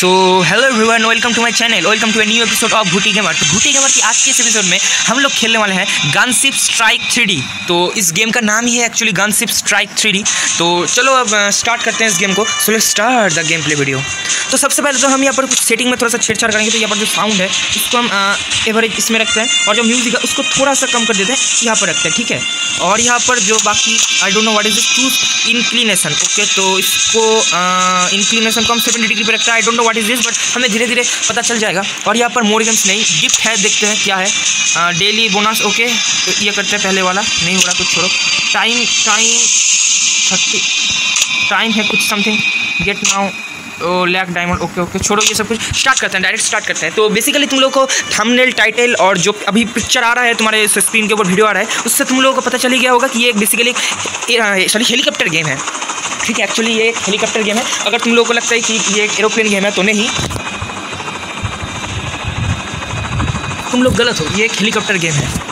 So hello everyone, welcome to my channel, welcome to a new episode of Bhooti gamer. तो Bhooti gamer की आज के इस एपिसोड में हम लोग खेलने वाले हैं गनशिप स्ट्राइक 3D। तो इस गेम का नाम ही है एक्चुअली गनशिप स्ट्राइक 3D। तो चलो अब स्टार्ट करते हैं इस गेम को। So let's start the game play video. तो सबसे पहले तो हम यहाँ पर कुछ सेटिंग में थोड़ा सा छेड़छाड़ करेंगे। तो यहाँ पर जो साउंड है उसको हम एवरेज इसमें रखते हैं, और जो म्यूजिक है उसको थोड़ा सा कम कर देते हैं, यहाँ पर रखते हैं, ठीक है। और यहाँ पर जो बाकी I don't know what is this, choose inclination, okay. तो इसको इंक्लिनेशन को हम 70 डिग्री पर रखते हैं। I don't know what is this, but हमें धीरे धीरे पता चल जाएगा। और यहाँ पर मोर गेम्स नहीं, गिफ्ट है, देखते हैं क्या है। Daily bonus, okay. तो ये करते हैं, पहले वाला नहीं हो रहा कुछ, छोड़ो। टाइम है कुछ something, get now, lack diamond, okay okay, छोड़ो ये सब कुछ। स्टार्ट करते हैं, डायरेक्ट स्टार्ट करते हैं। तो बेसिकली तुम लोग को थंबनेल, टाइटल और जो अभी पिक्चर आ रहा है तुम्हारे स्क्रीन के ऊपर, वीडियो आ रहा है, उससे तुम लोगों को पता चल ही गया होगा कि ये बेसिकली सॉरी हेलीकॉप्टर गेम है, ठीक है। एक्चुअली ये हेलीकॉप्टर गेम है। अगर तुम लोगों को लगता है कि ये एक एरोप्लेन गेम है तो नहीं, तुम लोग गलत हो, ये एक हेलीकॉप्टर गेम है।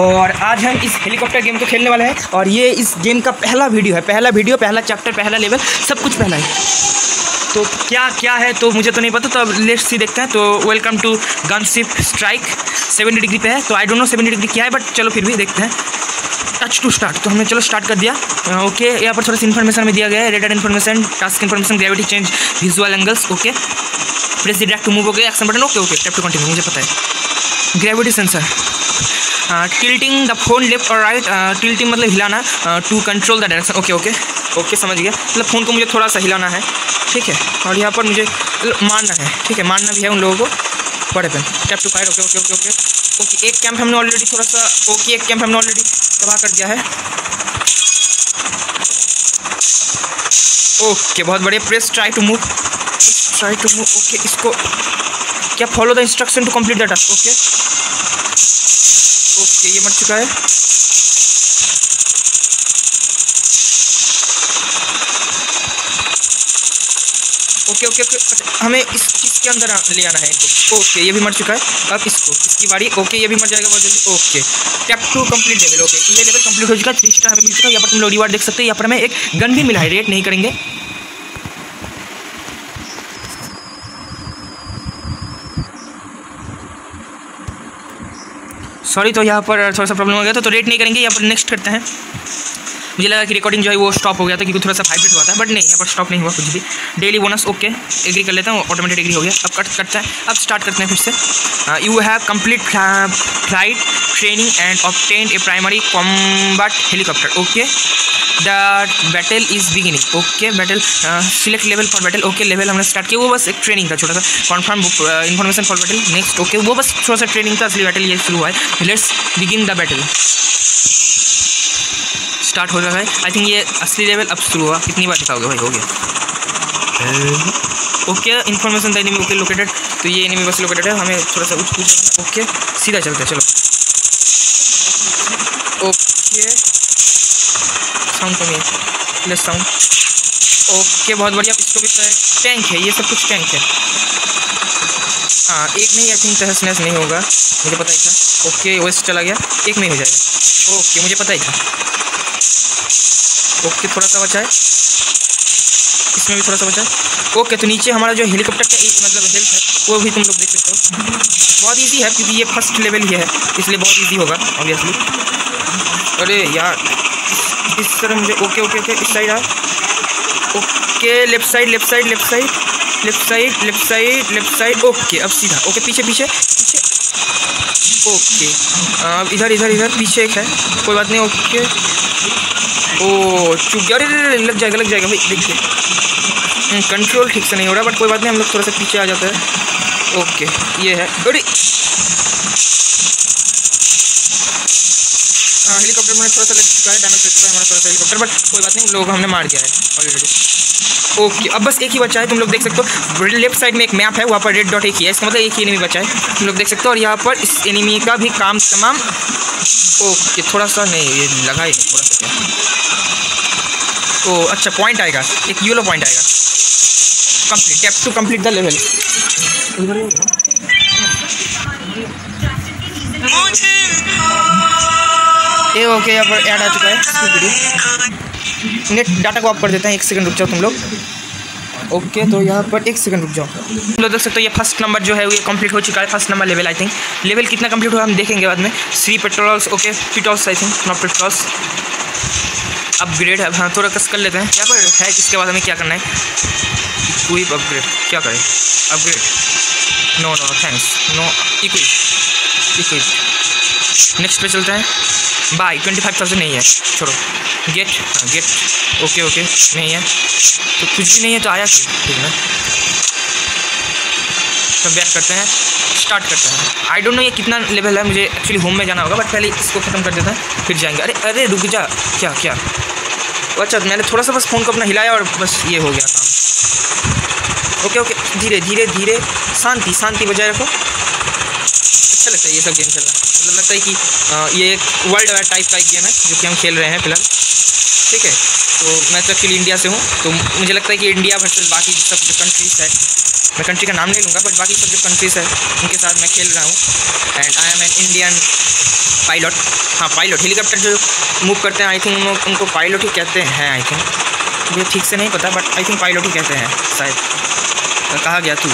और आज हम इस हेलीकॉप्टर गेम को खेलने वाले हैं, और ये इस गेम का पहला वीडियो है, पहला वीडियो, पहला चैप्टर, पहला लेवल, सब कुछ पहला है। तो क्या क्या है तो मुझे तो नहीं पता, तो अब लेट्स ही देखते हैं। तो welcome to gunship strike, 70 degree पे है। तो आई डोंट नो 70 डिग्री क्या है, बट चलो फिर भी देखते हैं। टच टू स्टार्ट, तो हमने चलो स्टार्ट कर दिया, ओके। यहाँ पर थोड़ा सा इन्फॉर्मेशन हमें दिया गया है, radar information, task information, gravity change, visual angles, okay. Press the direct to move, okay, action button, okay okay, tap to continue, मुझे पता है। Gravity sensor, tilting the phone left और राइट, टिल्टिंग मतलब हिलाना, to control the direction, okay okay okay, समझ गया। मतलब phone को मुझे थोड़ा सा हिलाना है, ठीक है। और यहाँ पर मुझे मारना है, ठीक है, मारना भी है उन लोगों को। बड़े pen tap to fire, okay okay okay okay okay. एक कैंप हमने ऑलरेडी थोड़ा सा, ओके, एक कैंप हमने ऑलरेडी तबाह कर दिया है, ओके, बहुत बढ़िया। Press try to move, okay. इसको क्या, follow the instruction to complete the task, okay okay. ये मर चुका है, ओके ओके ओके। हमें इसके अंदर ले आना है इनको, ओके। ये भी मर चुका है, अब इसको, इसकी बारी, ओके। ये भी मर जाएगा बहुत जल्दी, okay. Tap to complete level, okay. ये लेवल कंप्लीट हो चुका है, 3 स्टार हमें मिल चुका है। यहाँ पर तुम लोग रिवार्ड देख सकते हैं, यहाँ पर हमें एक गन भी मिला है, रेट नहीं करेंगे। सॉरी, तो यहाँ पर थोड़ा सा प्रॉब्लम हो गया था, तो रेट नहीं करेंगे। यहाँ पर नेक्स्ट करते हैं। मुझे लगा कि रिकॉर्डिंग जो है वो स्टॉप हो गया था क्योंकि थोड़ा सा वाइब्रेट हुआ था, बट नहीं, यहाँ पर स्टॉप नहीं हुआ कुछ भी। डेली बोनस, ओके, एग्री कर लेता हूँ, ऑटोमेटिक एग्री हो गया। अब कट करते हैं, अब स्टार्ट करते हैं फिर से। You have complete flight training and obtain a primary combat helicopter, okay. The battle is beginning, okay. Battle select level for battle, okay. Level हमने स्टार्ट किया, वो बस एक ट्रेनिंग था, छोटा सा confirm information for battle next, okay. वो बस थोड़ा सा ट्रेनिंग था, असली बैटल ये शुरू हुआ है। Let's begin the battle, start हो रहा है। आई थिंक ये असली लेवल अब शुरू हुआ, कितनी बार दिखाओगे भाई, हो गया, ओके। इन्फॉर्मेशन था एनिमी, ओके, लोकेटेड। तो ये एनिमी बस लोकेटेड है, हमें थोड़ा सा कुछ पूछना, ओके। सीधा चलते हैं, चलो, ओके। साउंड कमी है, लेस साउंड, ओके, बहुत बढ़िया। इसको भी टैंक है, ये सब कुछ टैंक है, हाँ। एक नहीं, आई थिंक तहस नहस नहीं होगा, मुझे पता ही था, ओके। वेस्ट चला गया, एक नहीं हो जाएगा, ओके, मुझे पता ही था, ओके। थोड़ा सा बचा है, इसमें भी थोड़ा सा बचा है, ओके। तो नीचे हमारा जो हेलीकॉप्टर का मतलब हेल्थ है वो भी तुम लोग देख सकते हो। बहुत इजी है क्योंकि ये फर्स्ट लेवल ही है, इसलिए बहुत इजी होगा ऑब्वियसली। अरे यार, इस तरह मुझे, ओके ओके ओके। इस साइड आ, okay, left side left side left side left side left side left side, okay. अब सीधा, ओके, पीछे पीछे पीछे, ओके। अब इधर इधर इधर पीछे एक है, कोई बात नहीं, ओके। ओ चुप गया, अरे लग जाएगा लग जाएगा भाई, देखिए कंट्रोल ठीक से नहीं हो रहा, बट कोई बात नहीं, हम लोग थोड़ा सा पीछे आ जाते हैं, ओके। ये है, अरे हेलीकॉप्टर में थोड़ा सा लग चुका है, डैमेज लगता है हमारा थोड़ा सा हेलीकॉप्टर, बट कोई बात नहीं, लोग हमने मार दिया है ऑलरेडी, ओके। अब बस एक ही बचा है, तुम लोग देख सकते हो। लेफ्ट साइड में एक मैप है, वहाँ पर रेड डॉट एक ही है, इसका मतलब एक ही एनिमी बचा है, तुम लोग देख सकते हो। और यहाँ पर इस एनिमी का भी काम तमाम, ओके। थोड़ा सा नहीं, ये लगा ही थोड़ा सा, तो अच्छा पॉइंट आएगा, एक येलो पॉइंट आएगा। Complete, tap to complete the level, ah okay. यहाँ पर ऐड आ चुका है, नेट डाटा को ऑफ कर देते हैं, 1 सेकंड रुक जाओ तुम लोग। ओके तो यहाँ पर एक सेकंड रुक जाओ। हम लोग देख सकते हो ये फर्स्ट नंबर जो है वो ये कंप्लीट हो चुका है। First number level I think level कितना कंप्लीट हुआ हम देखेंगे बाद में। 3 petrols okay pistols I think not patrols upgrade. अब हाँ थोड़ा कस कर लेते हैं यहाँ पर है इसके बाद हमें क्या करना है। इक्विप अपग्रेड क्या करें upgrade no no thanks no equip equip. Next पे चलते हैं। बाय 25,000 नहीं है छोड़ो। गेट हाँ गेट ओके ओके नहीं है तो कुछ भी नहीं है तो आया ठीक है। तो बैक करते हैं स्टार्ट करते हैं। आई डोंट नो ये कितना लेवल है मुझे एक्चुअली होम में जाना होगा बट पहले इसको ख़त्म कर देते हैं फिर जाएंगे। अरे अरे रुक जा क्या क्या अच्छा मैंने थोड़ा सा बस फ़ोन को अपना हिलाया और बस ये हो गया काम। ओके ओके धीरे धीरे धीरे शांति शांति बजाय रखो। अच्छा लगता है ये सब गेम खेलना मतलब लगता है कि ये एक वर्ल्ड वाइड टाइप का एक गेम है जो कि हम खेल रहे हैं फिलहाल ठीक है। तो मैं तो एक्चुअली इंडिया से हूँ तो मुझे लगता है कि इंडिया वर्सेस बाकी सब जो कंट्रीज़ है मैं कंट्री का नाम नहीं लूँगा बट बाकी सब जो कंट्रीज़ है उनके साथ मैं खेल रहा हूँ। And I am an Indian pilot हाँ पायलट हेलीकॉप्टर जो मूव करते हैं आई थिंक उनको पायलट ही कहते हैं आई थिंक मुझे ठीक से नहीं पता बट आई थिंक पायलट ही कहते हैं शायद कहा गया तू।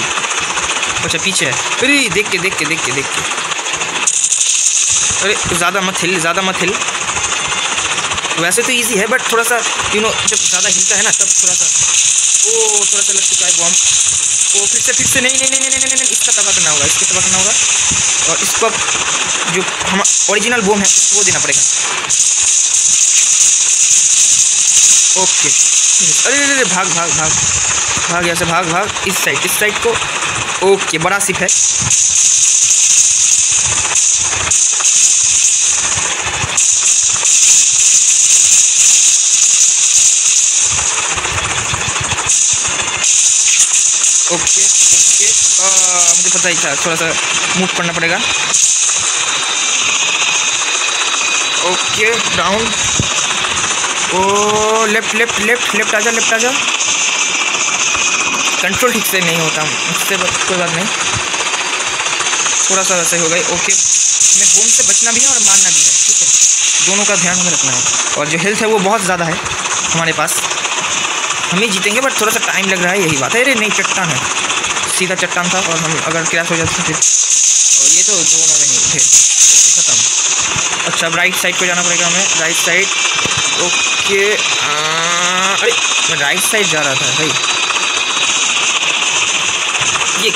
अच्छा पीछे है फिर देख के देख के देख के देख के अरे ज़्यादा मत हिल ज़्यादा मत हिल। वैसे तो इजी है बट थोड़ा सा यू नो जब ज़्यादा हिलता है ना तब थोड़ा सा ओ थोड़ा सा लग चुका है बॉम्ब। वो फिर से नहीं नहीं नहीं नहीं नहीं इसका तबाह करना होगा इसको तबाह करना होगा और इसको अब जो हम ओरिजिनल बॉम है वो देना पड़ेगा। ओके अरे अरे भाग भाग भाग भाग ऐसे भाग भाग इस साइड को। ओके बड़ा सिप है थोड़ा सा मूव करना पड़ेगा। Okay down oh left left left left आजा कंट्रोल ठीक से नहीं होता इससे कोई बात नहीं थोड़ा सा वैसे हो गई। ओके मैं बूम से बचना भी है और मारना भी है ठीक है दोनों का ध्यान हमें रखना है। और जो हेल्थ है वो बहुत ज़्यादा है हमारे पास हम ही जीतेंगे बट थोड़ा सा टाइम लग रहा है यही बात है। अरे नहीं चट्टान है सीधा चट्टान था और हम अगर क्रैश हो जाते थे और ये तो दोनों में ही थे ख़त्म। अच्छा अब राइट साइड को जाना पड़ेगा हमें राइट साइड। ओके अरे मैं राइट साइड जा रहा था भाई। ये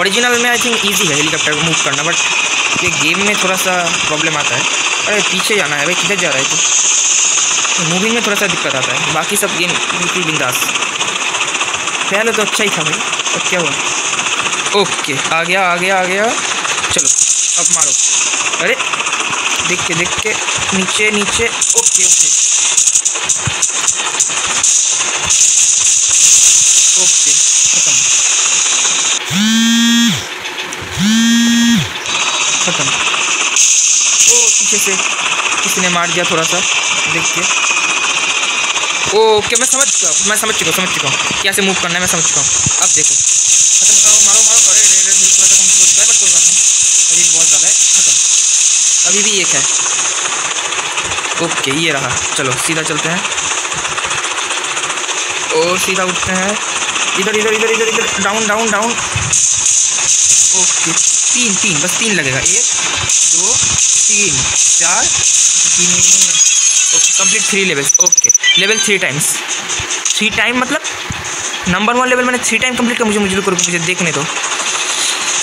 ओरिजिनल में आई थिंक ईजी है हेलीकॉप्टर को मूव करना बट ये गेम में थोड़ा सा प्रॉब्लम आता है। अरे पीछे जाना है भाई किधर जा रहा है तो मूविंग में थोड़ा सा दिक्कत आता है बाकी सब गेम बिल्कुल बिंदास। पहले तो अच्छा ही था भाई अब क्या हुआ। ओके आ गया आ गया आ गया चलो अब मारो अरे देख के नीचे नीचे। ओके ओके ओके खत्म खत्म। ओ पीछे से किसी ने मार दिया थोड़ा सा देख के। ओके मैं समझ चुका हूँ कैसे मूव करना है मैं समझ चुका हूँ। अब देखो खत्म करो मारो मारो अरे थोड़ा सा कम हो चुका है बट कोई बात नहीं अभी बहुत ज़्यादा है खत्म अभी भी एक है। ओके ये रहा चलो सीधा चलते हैं और सीधा उठते हैं इधर इधर इधर इधर इधर डाउन डाउन डाउन। ओके तीन बस तीन लगेगा 1 2 3 4 3 complete 3 levels. Okay level 3 time मतलब नंबर 1 लेवल मैंने 3 टाइम कंप्लीट कर मुझे देखने दो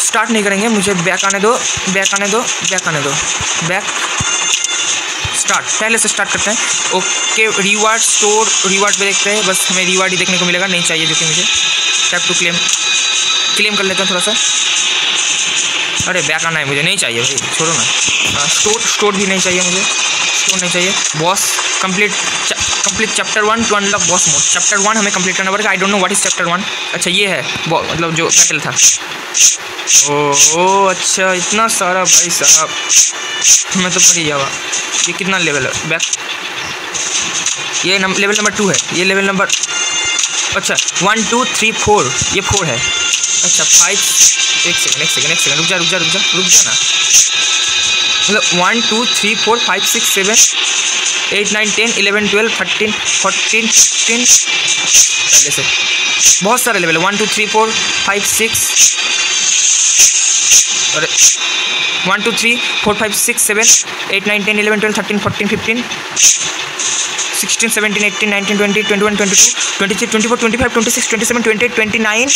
स्टार्ट नहीं करेंगे मुझे बैक आने दो बैक स्टार्ट पहले से स्टार्ट करते हैं। ओके रिवार्ड स्टोर रिवार्ड पे देखते हैं बस हमें रिवार्ड ही देखने को मिलेगा नहीं चाहिए जो कि मुझे टैप टू क्लेम कर लेते हैं थोड़ा सा। अरे बैक आना है मुझे नहीं चाहिए भाई छोड़ो ना स्टोर भी नहीं चाहिए मुझे नहीं चाहिए। Boss complete chapter 1 to unlock boss mode chapter 1 हमें कंप्लीट करना पड़ेगा। I don't know what is chapter 1। No ये है मतलब जो बैटल था ओह अच्छा इतना सारा भाई साहब मैं तो पड़ी जावा। ये कितना लेवल है बैक ये लेवल नंबर 2 है ये लेवल नंबर अच्छा 1 2 3 4 ये 4 है। अच्छा 5 एक सेकेंड रुक जा ना मतलब 1 2 3 4 5 6 7 8 9 10 11 12 13 14 15 पहले से बहुत सारे लेवल 1 2 3 4 5 6 और 1 2 3 4 5 6 7 8 9 10 11 12 13 14 15 16 17 18 19 20 21 22 23 24 25 26 27 28 29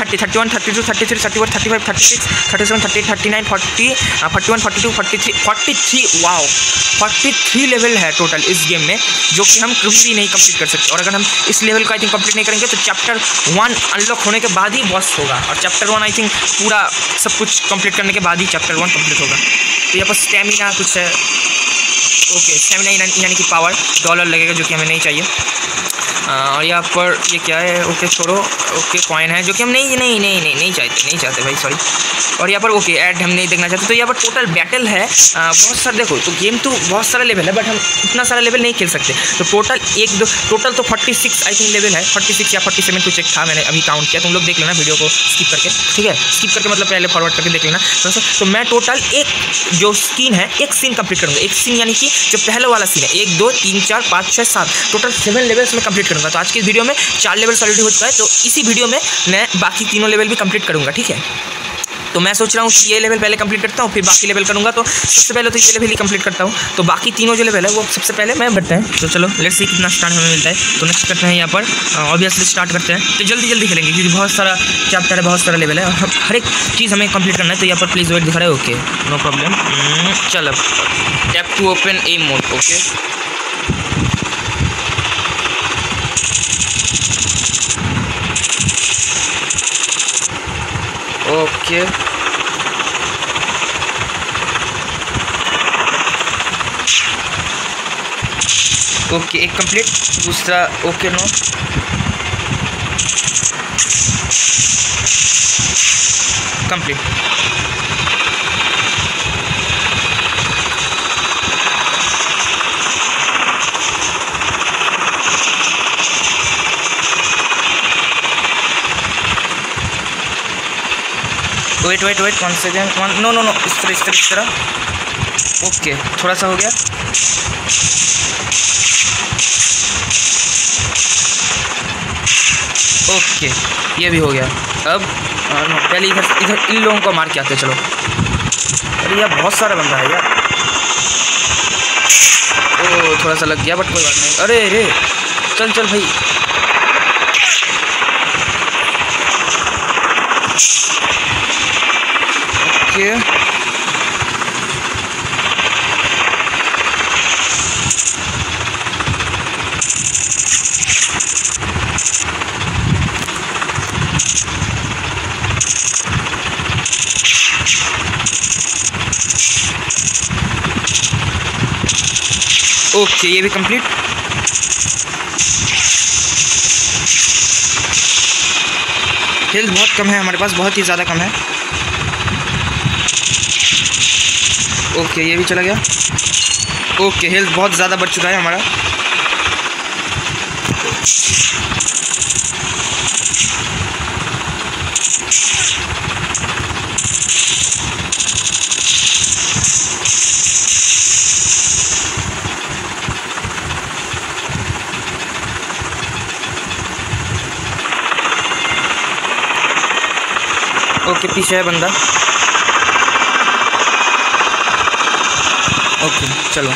30 31 32 33 34 35 36 37 38 39 40 41 42 43 43 लेवल है टोटल इस गेम में, जो कि हम कभी भी नहीं कंप्लीट कर सकते। और अगर हम इस लेवल को आई थिंक कंप्लीट नहीं करेंगे तो चैप्टर 1 अनलॉक होने के बाद ही बॉस होगा, और चैप्टर 1 आई थिंक पूरा सब कुछ कंप्लीट करने के बाद ही चैप्टर 1 कंप्लीट होगा। तो यहाँ पर स्टैमिना कुछ है, ओके स्टैमिना यानी कि पावर डॉलर लगेगा जो कि हमें नहीं चाहिए। और यहाँ पर ये क्या है, ओके छोड़ो, ओके कॉइन है जो कि हम नहीं चाहते, भाई सॉरी। और यहाँ पर ओके ऐड हम नहीं देखना चाहते। तो यहाँ पर टोटल बैटल है बहुत सारे, देखो तो गेम तो बहुत सारे लेवल है बट हम इतना सारा लेवल नहीं खेल सकते। तो टोटल टोटल तो 46 आई थिंक लेवल है, 46 या 47 कुछ एक था, मैंने अभी काउंट किया। तुम लोग देख लेना वीडियो को स्किप करके, ठीक है, स्किप करके मतलब पहले फॉरवर्ड करके देख लेना। तो मैं टोटल एक जो स्किन है एक सीन कंप्लीट करूँगा, एक सीन यानी कि जो पहला वाला सीन है 1 2 3 4 5 6 7 टोटल 7 लेवल्स में कंप्लीट। तो आज के वीडियो में 4 लेवल्स ऑलरेडी हो चुका है, तो इसी वीडियो में मैं बाकी तीनों लेवल भी कंप्लीट करूंगा, ठीक है। तो मैं सोच रहा हूँ कि ये लेवल पहले कंप्लीट करता हूँ फिर बाकी लेवल करूँगा। तो सबसे पहले तो ये लेवल ही कंप्लीट करता हूँ, तो बाकी तीनों जो लेवल है वो सबसे पहले मैं बढ़ते हैं। तो चलो लेट्स सी कितना स्टार्ट हमें मिलता है। तो नेक्स्ट करते हैं यहाँ पर, ऑब्वियसली स्टार्ट करते हैं। तो जल्दी जल्दी खेलेंगे क्योंकि बहुत सारा चैप्टर है, बहुत सारा लेवल है, हर एक चीज़ हमें कंप्लीट करना है। तो यहाँ पर प्लीज़ वेट दिखा रहा है, ओके नो प्रॉब्लम। चलो tap to open a mode, okay okay okay एक कंप्लीट, दूसरा okay no, complete. Wait 1 second, no इस तरह ओके थोड़ा सा हो गया। ओके ये भी हो गया। अब पहले इधर इन लोगों को मार के आते चलो। अरे यार बहुत सारा बंदा है यार। ओ थोड़ा सा लग गया बट कोई बात नहीं। अरे अरे चल चल भाई, ओके ये भी कंप्लीट। हेल्थ बहुत कम है हमारे पास, बहुत ही ज़्यादा कम है। ओके ये भी चला गया। ओके हेल्थ बहुत ज़्यादा बढ़ चुका है हमारा। ओके पीछे है बंदा। ओके चलो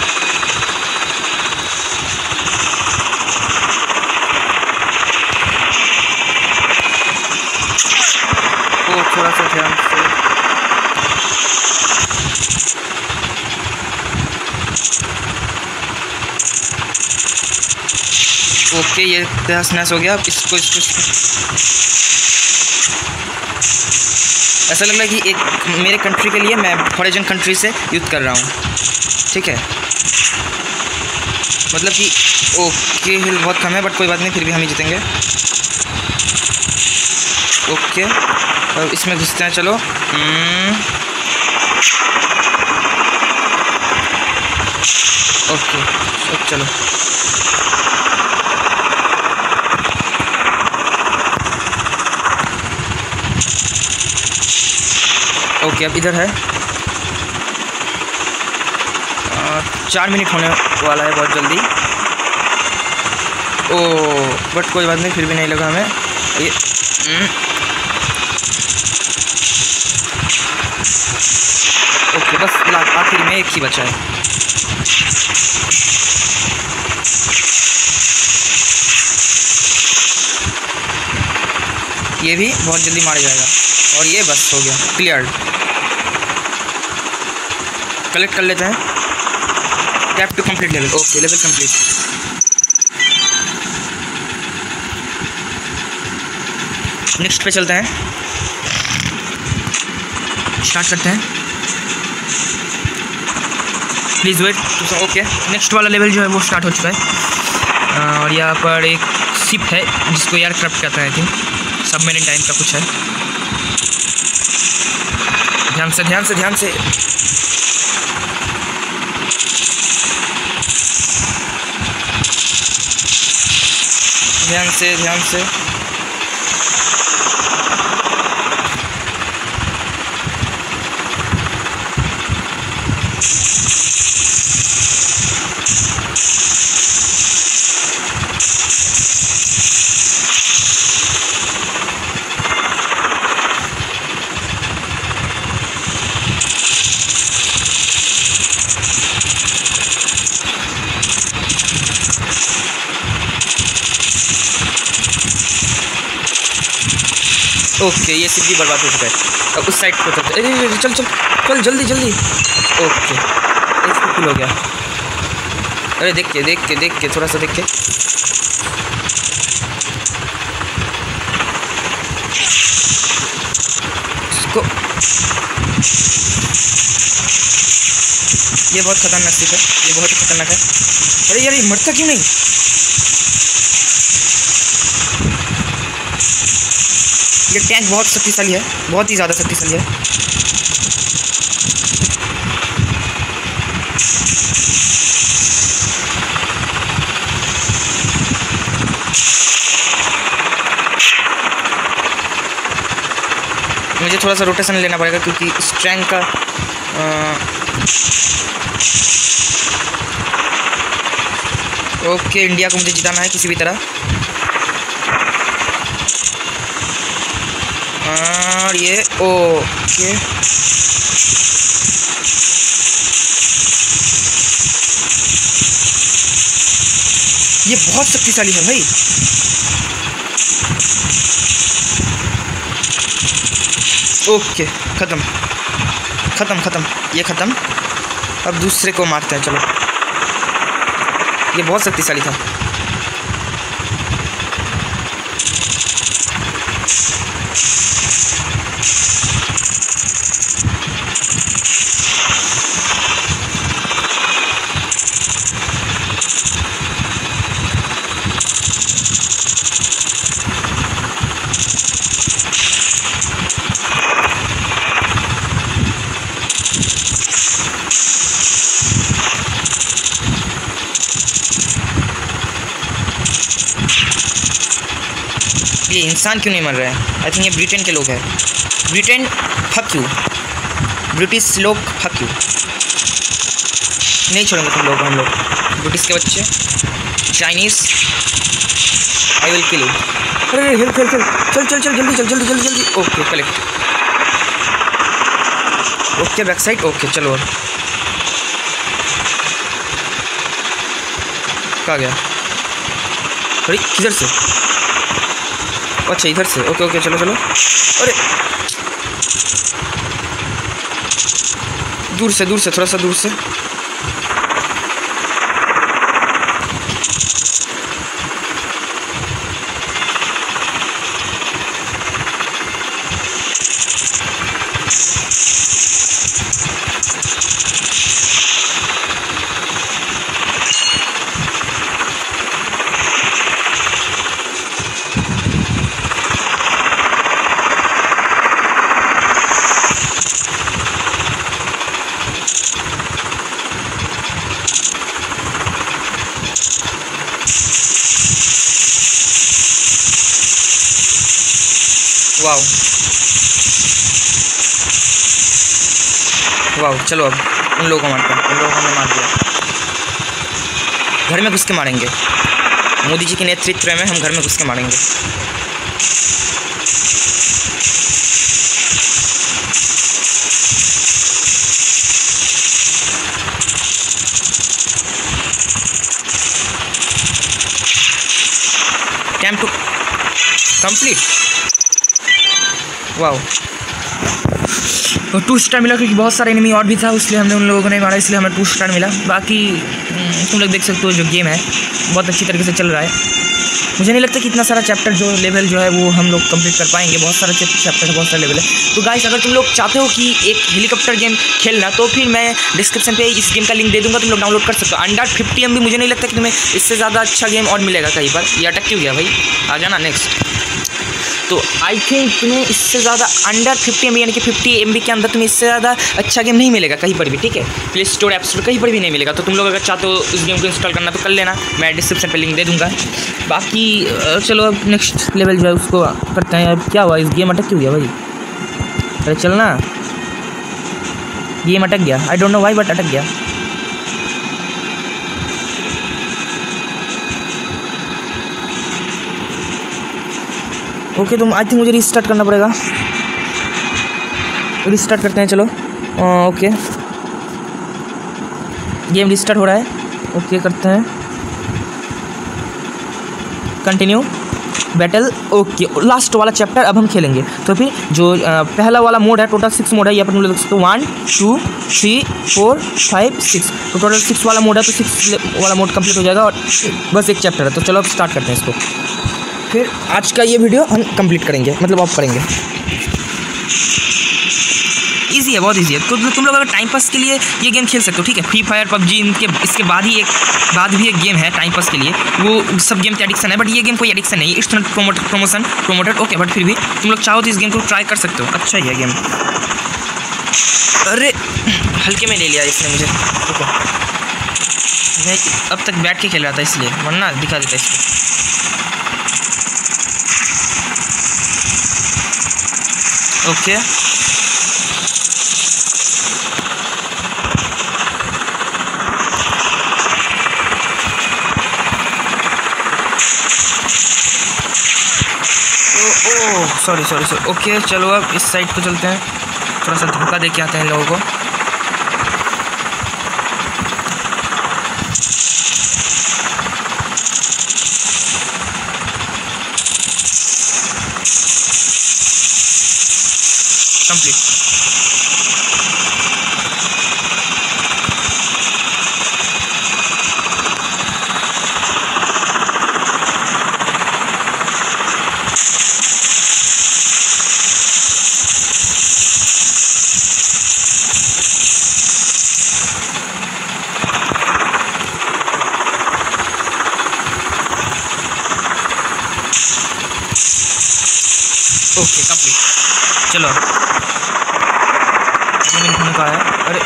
वो थोड़ा सा ध्यान से। ओके ये तहस नहस हो गया। अब इसको ऐसा लग रहा है कि एक मेरे कंट्री के लिए मैं फॉरेन कंट्री से युद्ध कर रहा हूँ, ठीक है, मतलब कि ओके हिल बहुत कम है बट कोई बात नहीं, फिर भी हम ही जीतेंगे। ओके अब इसमें घुसते हैं चलो। ओके अब चलो ओके अब इधर है 4 मिनट होने वाला है बहुत जल्दी। ओ बट कोई बात नहीं, फिर भी नहीं लगा हमें ये। ओके बस आखिर में एक ही बचा है। ये भी बहुत जल्दी मार जाएगा और ये बस हो गया क्लियर। कलेक्ट कर लेते हैं। Tap to complete level. Okay level complete. Next पे चलते हैं, स्टार्ट करते हैं। Please wait. ओके नेक्स्ट वाला लेवल जो है वो स्टार्ट हो चुका है और यहाँ पर एक शिप है जिसको एयरक्राफ्ट कहते हैं। आई थिंक सबमरीन टाइम का कुछ है। ध्यान से ध्यान से ध्यान से। ध्यान से ध्यान से। ओके ये सीधी बर्बाद हो चुका है। अब उस साइड को चलते। चल चल चल जल्दी जल्दी। ओके इसको फुल हो गया। अरे देख के देख के देख के थोड़ा सा देख के। इसको ये बहुत खतरनाक चीज़ है, ये बहुत ही खतरनाक है। अरे यार ये मरता क्यों नहीं? ये टैंक बहुत शक्तिशाली है, बहुत ही ज़्यादा शक्तिशाली है। मुझे थोड़ा सा रोटेशन लेना पड़ेगा क्योंकि इस टैंक का ओके इंडिया को मुझे जिताना है किसी भी तरह। और ये ओके ये बहुत शक्तिशाली है भाई। ओके ख़त्म ख़त्म ख़त्म ये ख़त्म। अब दूसरे को मारते हैं। चलो ये बहुत शक्तिशाली था। ये इंसान क्यों नहीं मर रहे हैं? आई थिंक ये ब्रिटेन के लोग हैं। ब्रिटेन फक यू, ब्रिटिश लोग फक यू। नहीं छोड़ेंगे तुम लोग, हम लोग ब्रिटिश के बच्चे Chinese. I will kill you. अरे हेल्प हेल्प हेल्प। चल चल चल जल्दी चल जल्दी जल्दी जल्दी। Okay collect. Okay back side. Okay चलो और कहाँ गया? अरे किधर से? अच्छा इधर से। ओके ओके चलो चलो। अरे दूर से थोड़ा सा दूर से। वाओ वाओ चलो अब उन लोगों को मारते हैं। उन लोगों को हमने मार दिया। घर में घुस के मारेंगे। मोदी जी के नेतृत्व में हम घर में घुस के मारेंगे। Time to complete. वाओ, तो 2 स्टार मिला क्योंकि बहुत सारे एनिमी और भी था, इसलिए हमने उन लोगों को नहीं मारा, इसलिए हमें 2 स्टार मिला। बाकी तुम लोग देख सकते हो जो गेम है बहुत अच्छी तरीके से चल रहा है। मुझे नहीं लगता कि इतना सारा चैप्टर जो लेवल जो है वो हम लोग कंप्लीट कर पाएंगे। बहुत सारा चैप्टर है, बहुत सारे लेवल है। तो गाइस, अगर तुम लोग चाहते हो कि एक हेलीकॉप्टर गेम खेलना, तो फिर मैं डिस्क्रिप्शन पे इस गेम का लिंक दे दूँगा, तुम लोग डाउनलोड कर सकते हो। अंडर 50 MB मुझे नहीं लगता कि तुम्हें इससे ज़्यादा अच्छा गेम और मिलेगा कहीं पर। ये अटक क्यों गया भाई, आ जाना नेक्स्ट। तो आई थिंक तुम्हें इससे ज़्यादा अंडर 50 MB यानी कि 50 MB के अंदर तुम्हें इससे ज़्यादा अच्छा गेम नहीं मिलेगा कहीं पर भी, ठीक है। प्ले स्टोर, ऐप स्टोर कहीं पर भी नहीं मिलेगा। तो तुम लोग अगर चाहते हो इस गेम को इंस्टॉल करना तो कर लेना, मैं डिस्क्रिप्शन पे लिंक दे दूँगा। बाकी चलो अब नेक्स्ट लेवल जो है उसको करते हैं। अब क्या हुआ, इस गेम अटक क्यों गया भाई? अरे चलना, गेम अटक गया। I don't know why but अटक गया। ओके, तो आई थिंक मुझे रिस्टार्ट करना पड़ेगा। रिस्टार्ट करते हैं, चलो। ओके, गेम रिस्टार्ट हो रहा है। ओके, करते हैं कंटिन्यू बैटल। ओके, लास्ट वाला चैप्टर अब हम खेलेंगे। तो फिर जो पहला वाला मोड है, टोटल 6 मोड है। ये अपन लोग देख सकते हो 1 2 3 4 5 6। तो टोटल 6 वाला मोड है, तो 6 वाला मोड कंप्लीट हो जाएगा और बस एक चैप्टर है। तो चलो अब स्टार्ट करते हैं इसको। फिर आज का ये वीडियो हम कंप्लीट करेंगे, मतलब ऑफ करेंगे। इजी है, बहुत इजी है। तो तुम लोग अगर टाइम पास के लिए ये गेम खेल सकते हो, ठीक है। फ्री फायर, पबजी, इनके इसके बाद ही एक बाद भी एक गेम है टाइम पास के लिए। वो सब गेम के एडिक्शन है, बट ये गेम कोई एडिक्शन नहीं है। It's not promoted, okay. But फिर भी तुम लोग चाहो तो इस गेम को ट्राई कर सकते हो, अच्छा ही है गेम। अरे हल्के में ले लिया इसने मुझे, ओके। मैं अब तक बैठ के खेल रहा था इसलिए, वरना दिखा देता इसको। Okay, sorry. ओके, चलो अब इस साइड को चलते हैं, थोड़ा सा धोखा दे के आते हैं लोगों को। Okay, complete. चलो मैंने कहा है, अरे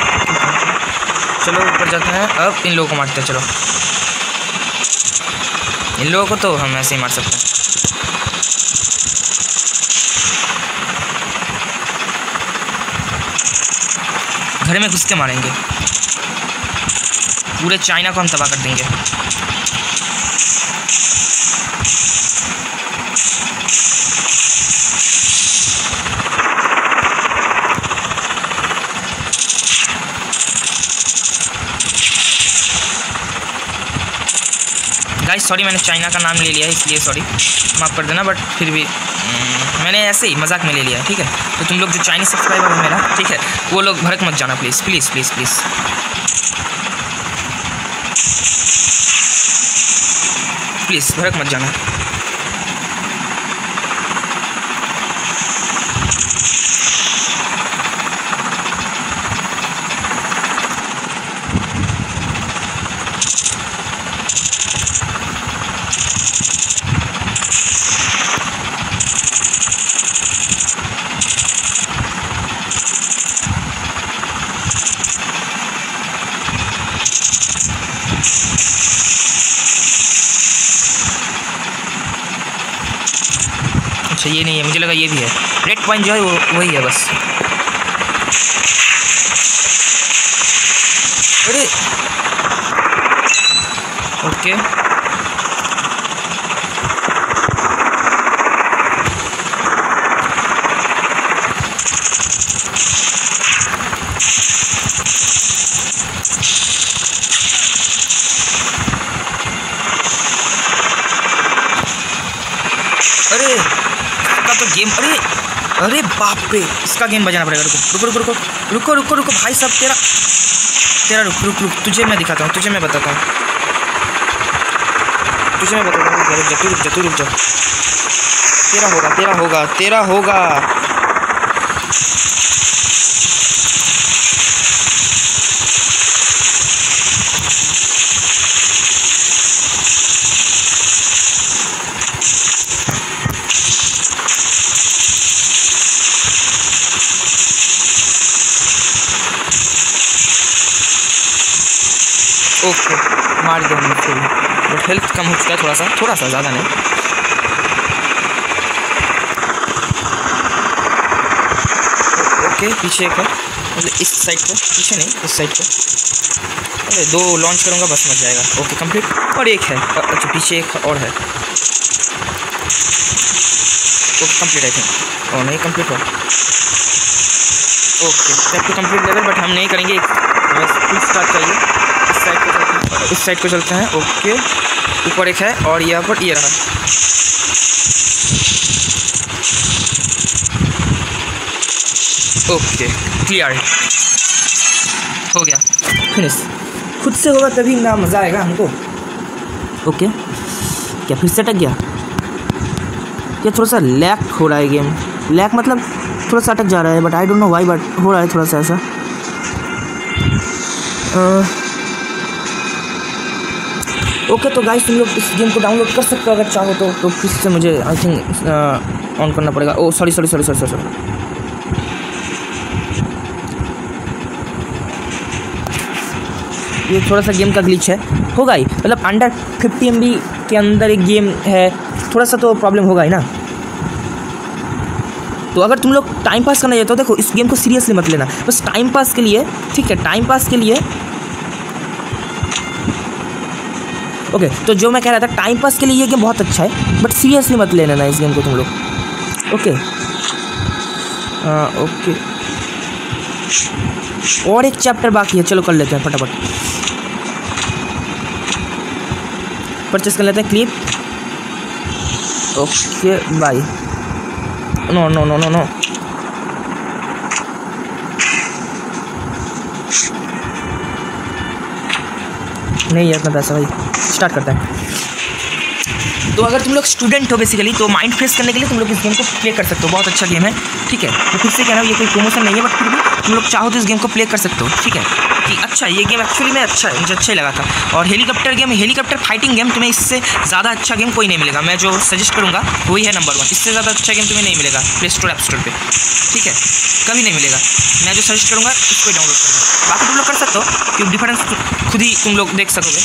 चलो ऊपर जाते हैं। अब इन लोगों को मारते हैं, चलो इन लोगों को तो हम ऐसे ही मार सकते हैं। घर में घुस के मारेंगे, पूरे चाइना को हम तबाह कर देंगे। सॉरी, मैंने चाइना का नाम ले लिया है इसलिए, सॉरी, माफ़ कर देना। बट फिर भी मैंने ऐसे ही मजाक में ले लिया है, ठीक है। तो तुम लोग जो चाइनीज सब्सक्राइबर है मेरा, ठीक है, वो लोग भड़क मत जाना, please please please please. Please भड़क मत जाना। ये नहीं है, मुझे लगा ये भी है। रेड पॉइंट जो है वो वही है बस। अरे ओके, नीचे। अरे इसका तो गेम, अरे अरे बाप रे, इसका गेम बजाना पड़ेगा। रुको रुको रुको रुको रुको रुको भाई साहब, तेरा रुक रुक रुक, तुझे मैं दिखाता हूँ, तुझे मैं बताता हूँ, तुझे मैं बताता हूँ। रुक जा, तेरा होगा। ओके मार दिया हमने फिर, बट हेल्थ कम हो चुका है थोड़ा सा, ज़्यादा नहीं। ओके पीछे एक है, मतलब इस साइड पे, पीछे नहीं इस साइड पे। अरे दो लॉन्च करूँगा बस, मर जाएगा। ओके कंप्लीट, और एक है, अच्छा पीछे एक और है। ओके कंप्लीट आई थिंक, और नहीं कंप्लीट हुआ। ओके सब कंप्लीट लेवल, बट हम नहीं करेंगे, फुल स्टार्ट करिए। इस साइड को चलते हैं। ओके ऊपर एक है और यहाँ पर ये रहा। ओके क्लियर हो गया, फिनिश। खुद से होगा तभी ना मज़ा आएगा हमको। ओके क्या फिर से अटक गया? क्या थोड़ा सा लैग हो रहा है गेम? लैग मतलब थोड़ा सा अटक जा रहा है, but I don't know why, but हो रहा है थोड़ा सा ऐसा। ओके तो गाइस तुम लोग इस गेम को डाउनलोड कर सकते हो अगर चाहो तो फिर से मुझे आई थिंक ऑन करना पड़ेगा। ओ सॉरी, ये थोड़ा सा गेम का ग्लिच है, होगा ही, मतलब अंडर 50 MB के अंदर एक गेम है, थोड़ा सा तो प्रॉब्लम होगा ही ना। तो अगर तुम लोग टाइम पास करना चाहते हो, देखो इस गेम को सीरियसली मत लेना, बस टाइम पास के लिए, ठीक है, टाइम पास के लिए। ओके तो जो मैं कह रहा था, टाइम पास के लिए ये गेम बहुत अच्छा है, बट सीरियसली मत लेना ना इस गेम को तुम लोग। ओके ओके और एक चैप्टर बाकी है, चलो कर लेते हैं फटाफट, परचेस कर लेते हैं clip. Okay bye. No no no no no नहीं है इतना पैसा भाई। स्टार्ट करता है। तो अगर तुम लोग स्टूडेंट हो बेसिकली, तो माइंड फ्रेश करने के लिए तुम लोग इस गेम को प्ले कर सकते हो, बहुत अच्छा गेम है, ठीक है। मैं फिर से कह रहा हूँ, ये कोई प्रमोशन नहीं है, बट फिर भी तुम लोग चाहो तो इस गेम को प्ले कर सकते हो, ठीक है। कि अच्छा ये गेम एक्चुअली में अच्छा है, मुझे अच्छा ही लगा था। और helicopter game, helicopter fighting game, तुम्हें इससे ज़्यादा अच्छा गेम कोई नहीं मिलेगा। मैं जो सजेस्ट करूँगा वही है नंबर 1, इससे ज़्यादा अच्छा गेम तुम्हें नहीं मिलेगा प्ले स्टोर, ऐप स्टोर पर, ठीक है, कभी नहीं मिलेगा। मैं जो सजेस्ट करूँगा इसको डाउनलोड करूँगा, बाकी तुम लोग कर सकते हो, क्योंकि डिफरेंस खुद ही तुम लोग देख सकोगे।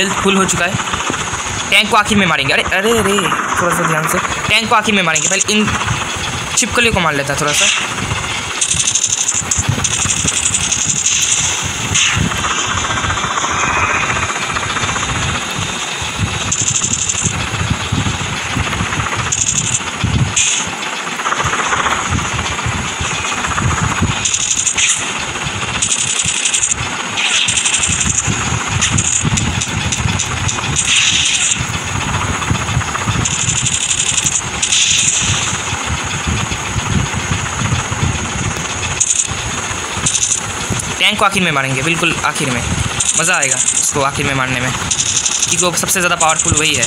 हेल्थ फुल हो चुका है। टैंक को आखिर में मारेंगे। अरे अरे अरे थोड़ा सा ध्यान से, टैंक को आखिर में मारेंगे, पहले इन छिपकली को मार लेता थोड़ा सा। टैंक को आखिर में मारेंगे, बिल्कुल आखिर में, मज़ा आएगा उसको आखिर में मारने में, क्योंकि वो सबसे ज़्यादा पावरफुल वही है।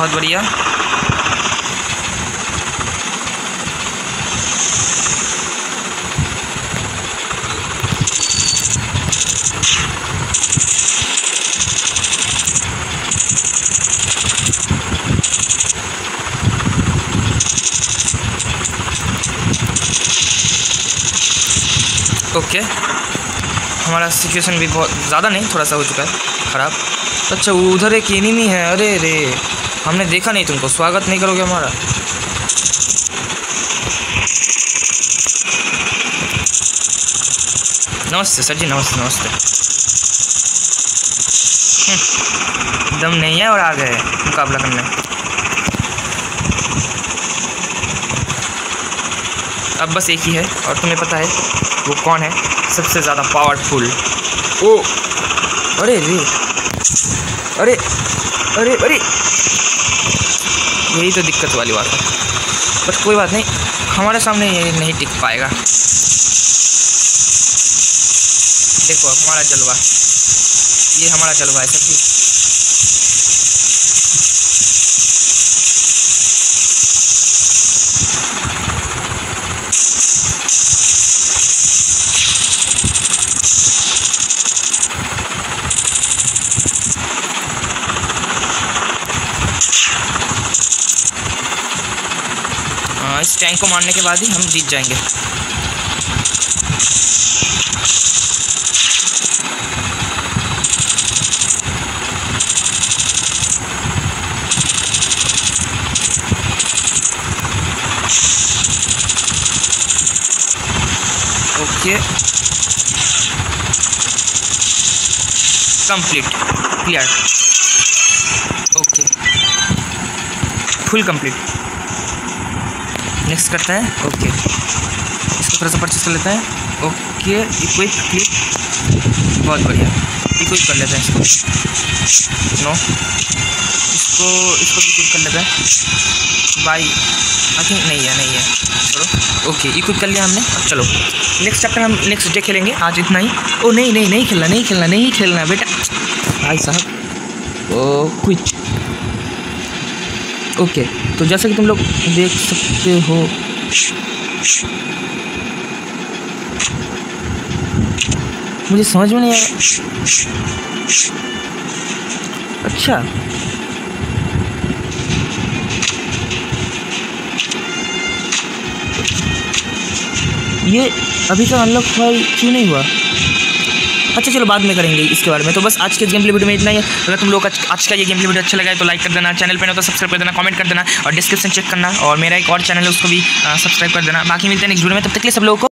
बहुत बढ़िया। ओके हमारा सिचुएशन भी बहुत ज़्यादा नहीं, थोड़ा सा हो चुका है ख़राब। अच्छा उधर एक एनिमी है, अरे रे हमने देखा नहीं तुमको, स्वागत नहीं करोगे हमारा। नमस्ते सर जी, नमस्ते नमस्ते। दम नहीं है और आ गए मुकाबला करने। अब बस एक ही है और तुम्हें पता है वो कौन है, सबसे ज़्यादा पावरफुल। ओ अरे रे अरे अरे अरे, यही तो दिक्कत वाली बात है, बट कोई बात नहीं, हमारे सामने ये नहीं टिक पाएगा। देखो अब हमारा जलवा, ये हमारा जलवा है सर जी। इस टैंक को मारने के बाद ही हम जीत जाएंगे। Okay complete, clear, okay full complete. Next करते हैं, ओके इसको थोड़ा सा परचेस कर लेते हैं। ओके इक्विप क्लिप, बहुत बढ़िया, इक्विप कर लेते हैं इसको। नो इसको इक्विप कर लेते हैं, बाई आई थिंक नहीं है, नहीं है, चलो ओके इक्विप कर लिया हमने। अब चलो नेक्स्ट चैप्टर हम नेक्स्ट डे खेलेंगे, आज इतना ही। ओ नहीं नहीं नहीं खेलना, नहीं खेलना, नहीं खेलना बेटा, भाई साहब ओ क्विट। ओके तो जैसा कि तुम लोग देख सकते हो, मुझे समझ में नहीं आया। अच्छा ये अभी तक अनलॉक फाइल क्यों नहीं हुआ? अच्छा चलो बाद में करेंगे इसके बारे में। तो बस आज के गेम प्ले वीडियो में इतना ही। अगर तुम लोग आज का ये गेम प्ले वीडियो अच्छा लगा है तो लाइक कर देना, चैनल पे ना तो सब्सक्राइब कर देना, कमेंट कर देना और डिस्क्रिप्शन चेक करना, और मेरा एक और चैनल है उसको भी सब्सक्राइब कर देना। बाकी मिलते हैं नेक्स्ट वीडियो में, तब तक के लिए सब लोगों को